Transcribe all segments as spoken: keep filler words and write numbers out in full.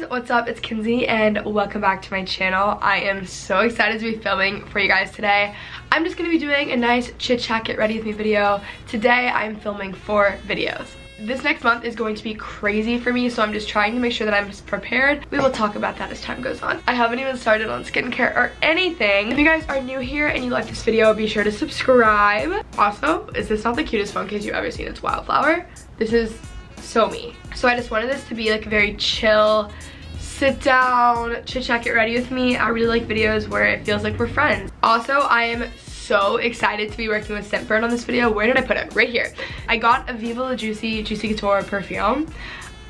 guys, what's up? It's Kinsey and welcome back to my channel. I am so excited to be filming for you guys today. I'm just gonna be doing a nice chit chat get ready with me video. Today I'm filming four videos. This next month is going to be crazy for me, so I'm just trying to make sure that I'm prepared. We will talk about that as time goes on. I haven't even started on skincare or anything. If you guys are new here and you like this video, be sure to subscribe. Also, is this not the cutest phone case you've ever seen? It's Wildflower. This is so me. So I just wanted this to be like a very chill, sit down, chit chat, get ready with me. I really like videos where it feels like we're friends. Also, I am so excited to be working with Scentbird on this video. Where did I put it? Right here. I got a Viva La Juicy, Juicy Couture perfume.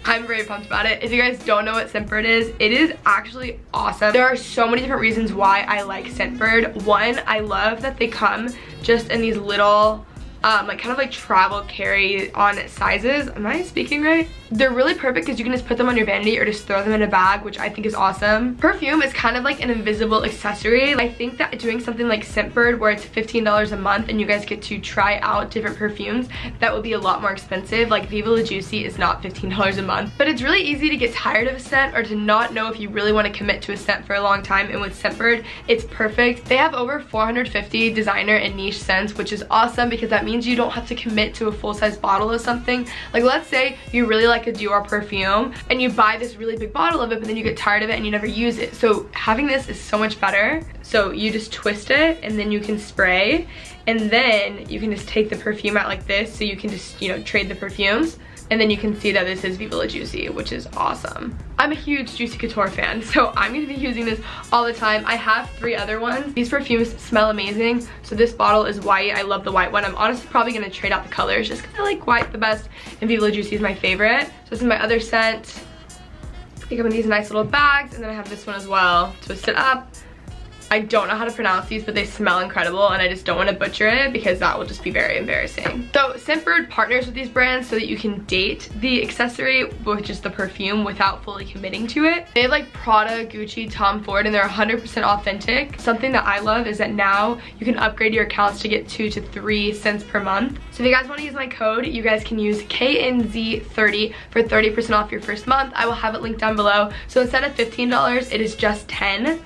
I'm very pumped about it. If you guys don't know what Scentbird is, it is actually awesome. There are so many different reasons why I like Scentbird. One, I love that they come just in these little Um, like kind of like travel carry on sizes. Am I speaking right? They're really perfect because you can just put them on your vanity or just throw them in a bag, which I think is awesome. Perfume is kind of like an invisible accessory. I think that doing something like Scentbird where it's fifteen dollars a month and you guys get to try out different perfumes, that would be a lot more expensive. Like Viva La Juicy is not fifteen dollars a month. But it's really easy to get tired of a scent or to not know if you really want to commit to a scent for a long time. And with Scentbird, it's perfect. They have over four hundred fifty designer and niche scents, which is awesome because that means you don't have to commit to a full-size bottle of something. Like let's say you really like a Dior perfume and you buy this really big bottle of it, but then you get tired of it and you never use it. So having this is so much better. So you just twist it and then you can spray, and then you can just take the perfume out like this, so you can just, you know, trade the perfumes. And then you can see that this is Viva La Juicy, which is awesome. I'm a huge Juicy Couture fan, so I'm gonna be using this all the time. I have three other ones. These perfumes smell amazing. So this bottle is white. I love the white one. I'm honestly probably gonna trade out the colors just because I like white the best, and Viva La Juicy is my favorite. So this is my other scent. They come in these nice little bags, and then I have this one as well. Twist it up. I don't know how to pronounce these, but they smell incredible, and I just don't want to butcher it because that will just be very embarrassing. So Scentbird partners with these brands so that you can date the accessory, which is the perfume, without fully committing to it. They have like Prada, Gucci, Tom Ford, and they're one hundred percent authentic. Something that I love is that now you can upgrade your accounts to get two to three scents per month. So if you guys want to use my code, you guys can use K N Z thirty for thirty percent off your first month. I will have it linked down below. So instead of fifteen dollars, it is just ten dollars.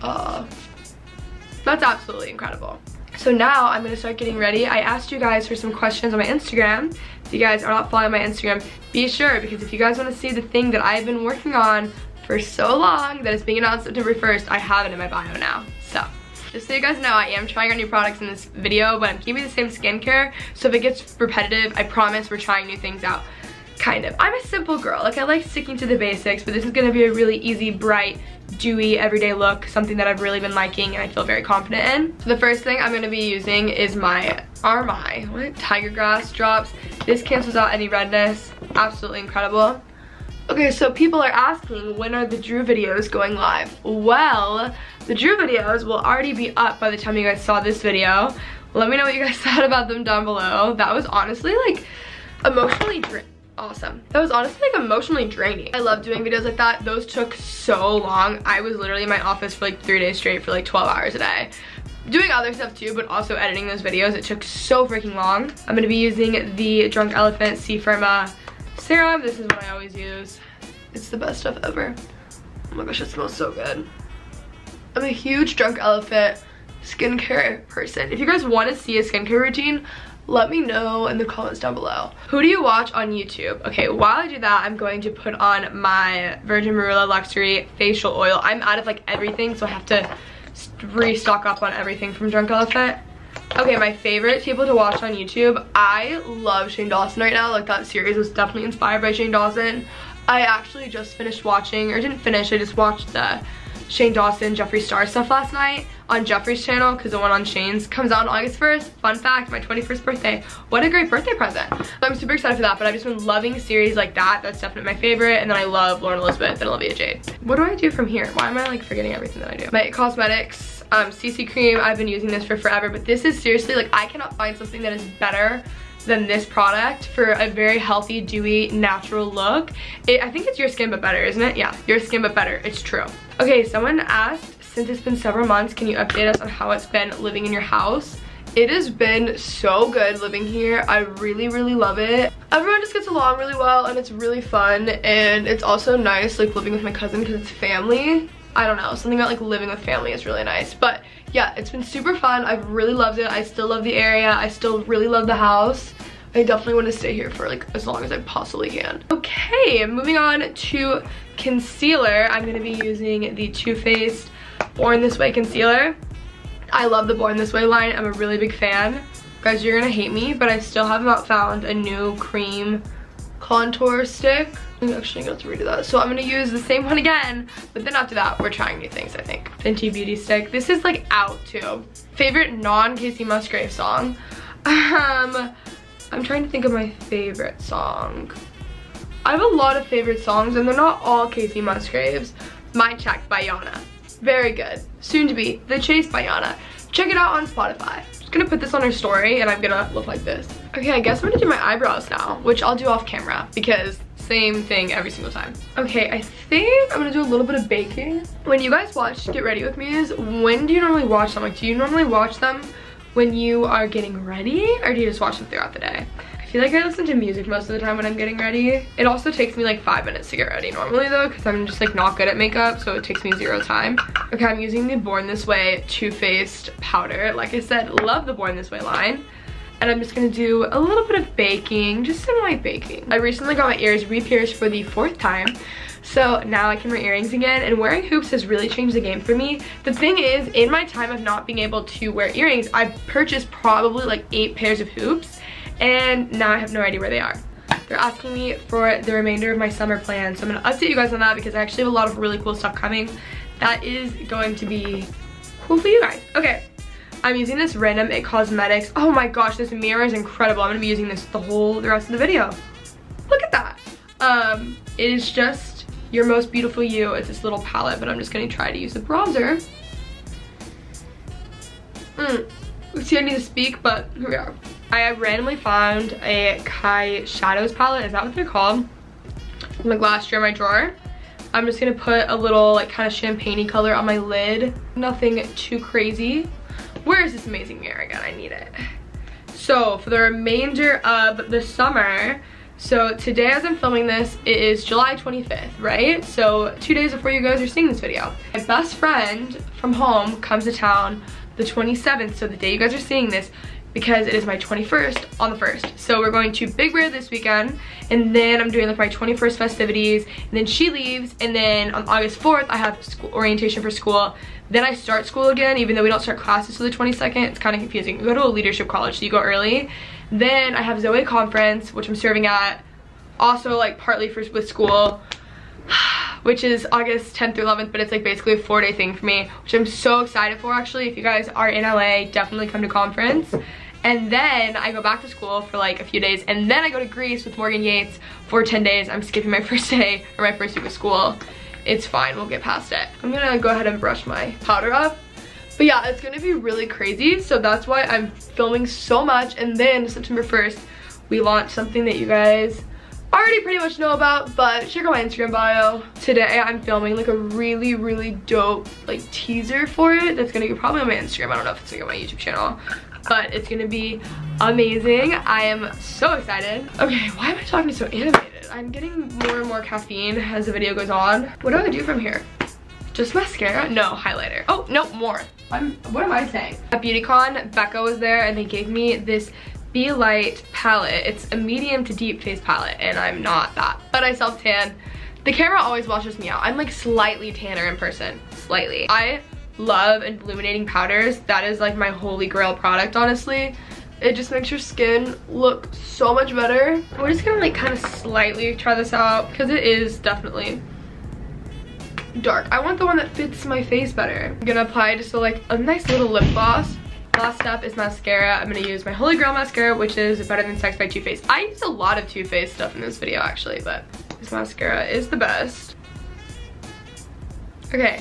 Uh, that's absolutely incredible. So now I'm gonna start getting ready. I asked you guys for some questions on my Instagram. If you guys are not following my Instagram, be sure, because if you guys want to see the thing that I've been working on for so long that is being announced September first, I have it in my bio now. So just so you guys know, I am trying out new products in this video, but I'm keeping the same skincare, so if it gets repetitive, I promise we're trying new things out. Kind of. I'm a simple girl. Like, I like sticking to the basics, but this is gonna be a really easy, bright, dewy, everyday look, something that I've really been liking and I feel very confident in. So the first thing I'm gonna be using is my Armani, what? Tiger Grass drops. This cancels out any redness. Absolutely incredible. Okay, so people are asking, when are the Drew videos going live? Well, the Drew videos will already be up by the time you guys saw this video. Let me know what you guys thought about them down below. That was honestly, like, emotionally draining. Awesome. That was honestly like emotionally draining. I love doing videos like that. Those took so long. I was literally in my office for like three days straight for like twelve hours a day. Doing other stuff too, but also editing those videos. It took so freaking long. I'm gonna be using the Drunk Elephant C-Firma serum. This is what I always use. It's the best stuff ever. Oh my gosh, it smells so good. I'm a huge Drunk Elephant skincare person. If you guys want to see a skincare routine, let me know in the comments down below. Who do you watch on YouTube? Okay, while I do that, I'm going to put on my Virgin Marula Luxury Facial Oil. I'm out of like everything, so I have to restock up on everything from Drunk Elephant. Okay, my favorite people to watch on YouTube. I love Shane Dawson right now. Like, that series was definitely inspired by Shane Dawson. I actually just finished watching, or didn't finish, I just watched the Shane Dawson, Jeffree Star stuff last night on Jeffree's channel, because the one on Shane's comes out on August first. Fun fact, my twenty-first birthday. What a great birthday present. So I'm super excited for that, but I've just been loving series like that. That's definitely my favorite. And then I love Lauren Elizabeth and Olivia Jade. What do I do from here? Why am I like forgetting everything that I do? My It Cosmetics um, C C cream. I've been using this for forever, but this is seriously, like, I cannot find something that is better than this product for a very healthy, dewy, natural look. It, I think it's your skin but better, isn't it? Yeah, your skin but better. It's true. Okay, someone asked, since it's been several months, can you update us on how it's been living in your house? It has been so good living here. I really, really love it. Everyone just gets along really well and it's really fun, and it's also nice like living with my cousin because it's family. I don't know, something about like living with family is really nice. But yeah, it's been super fun. I've really loved it. I still love the area. I still really love the house. I definitely want to stay here for like as long as I possibly can. Okay, moving on to concealer. I'm gonna be using the Too Faced Born This Way concealer. I love the Born This Way line. I'm a really big fan. Guys, you're gonna hate me, but I still have not found a new cream contour stick. I'm actually gonna have to redo that. So I'm gonna use the same one again, but then after that, we're trying new things, I think. Fenty Beauty stick. This is like out too. Favorite non-Kacey Musgraves song. Um, I'm trying to think of my favorite song. I have a lot of favorite songs, and they're not all Kacey Musgraves. My Check by Yana. Very good. Soon to be The Chase by Yana. Check it out on Spotify. I'm just gonna put this on her story, and I'm gonna look like this. Okay, I guess I'm gonna do my eyebrows now, which I'll do off camera because same thing every single time. Okay, I think I'm gonna do a little bit of baking. When you guys watch Get Ready With Me is, when do you normally watch them? Like, do you normally watch them when you are getting ready, or do you just watch them throughout the day? I feel like I listen to music most of the time when I'm getting ready. It also takes me like five minutes to get ready normally though, because I'm just like not good at makeup, so it takes me zero time. Okay, I'm using the Born This Way Too Faced powder. Like I said, love the Born This Way line. And I'm just gonna do a little bit of baking, just some light baking. I recently got my ears re-pierced for the fourth time. So now I can wear earrings again, and wearing hoops has really changed the game for me. The thing is, in my time of not being able to wear earrings, I purchased probably like eight pairs of hoops, and now I have no idea where they are. They're asking me for the remainder of my summer plan, so I'm gonna update you guys on that because I actually have a lot of really cool stuff coming that is going to be cool for you guys. Okay, I'm using this random It Cosmetics. Oh my gosh, this mirror is incredible. I'm gonna be using this the whole the rest of the video. Look at that. Um, it is just Your Most Beautiful You. It's this little palette, but I'm just gonna try to use the bronzer. Mm. See, I need to speak, but here we are. I randomly found a Kai shadows palette. Is that what they're called? From like last year in my drawer. I'm just gonna put a little like kind of champagne-y color on my lid. Nothing too crazy. Where is this amazing mirror again? I need it. So for the remainder of the summer, so today as I'm filming this, it is July twenty-fifth, right? So two days before you guys are seeing this video. My best friend from home comes to town the twenty-seventh, so the day you guys are seeing this, because it is my twenty-first on the first. So we're going to Big Bear this weekend, and then I'm doing like my twenty-first festivities, and then she leaves, and then on August fourth, I have school, orientation for school. Then I start school again, even though we don't start classes till the twenty-second. It's kind of confusing. We go to a leadership college, so you go early. Then I have Zoe Conference, which I'm serving at, also like partly for with school, which is August tenth through eleventh, but it's like basically a four day thing for me, which I'm so excited for actually. If you guys are in L A, definitely come to conference. And then I go back to school for like a few days, and then I go to Greece with Morgan Yates for ten days. I'm skipping my first day or my first week of school. It's fine, we'll get past it. I'm gonna go ahead and brush my powder up. But yeah, it's gonna be really crazy, so that's why I'm filming so much. And then September first, we launch something that you guys already pretty much know about, but check out my Instagram bio. Today I'm filming like a really, really dope like teaser for it that's gonna be probably on my Instagram. I don't know if it's gonna be on my YouTube channel, but it's gonna be amazing. I am so excited. Okay, why am I talking so animated? I'm getting more and more caffeine as the video goes on. What do I do from here? Just mascara? No, highlighter. Oh, no, more. I'm, what am I saying? At Beautycon, Becca was there, and they gave me this Be Light palette. It's a medium to deep face palette, and I'm not that. But I self-tan. The camera always washes me out. I'm like slightly tanner in person. Slightly. I love illuminating powders. That is like my holy grail product, honestly. It just makes your skin look so much better. We're just gonna like kind of slightly try this out, because it is definitely dark. I want the one that fits my face better. I'm gonna apply just a, like a nice little lip gloss. Last up is mascara. I'm gonna use my holy grail mascara, which is Better Than Sex by Too Faced. I used a lot of Too Faced stuff in this video actually, but this mascara is the best. Okay,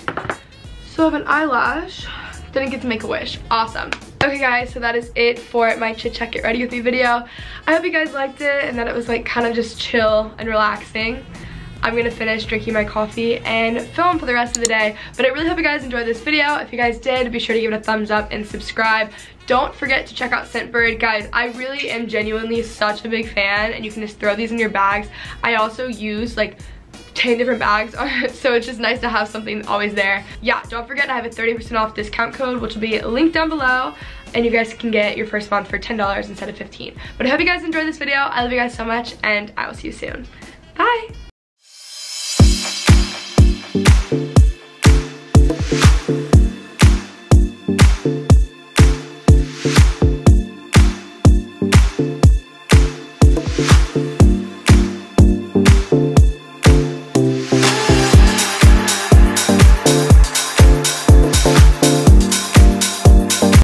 so I have an eyelash. Didn't get to make a wish. Awesome. Okay guys, so that is it for my Chit Chat Get Ready With Me video. I hope you guys liked it and that it was like kind of just chill and relaxing. I'm gonna finish drinking my coffee and film for the rest of the day. But I really hope you guys enjoyed this video. If you guys did, be sure to give it a thumbs up and subscribe. Don't forget to check out Scentbird. Guys, I really am genuinely such a big fan, and you can just throw these in your bags. I also use like ten different bags, so it's just nice to have something always there. Yeah, don't forget I have a thirty percent off discount code, which will be linked down below, and you guys can get your first month for ten dollars instead of fifteen dollars. But I hope you guys enjoyed this video. I love you guys so much, and I will see you soon. Bye!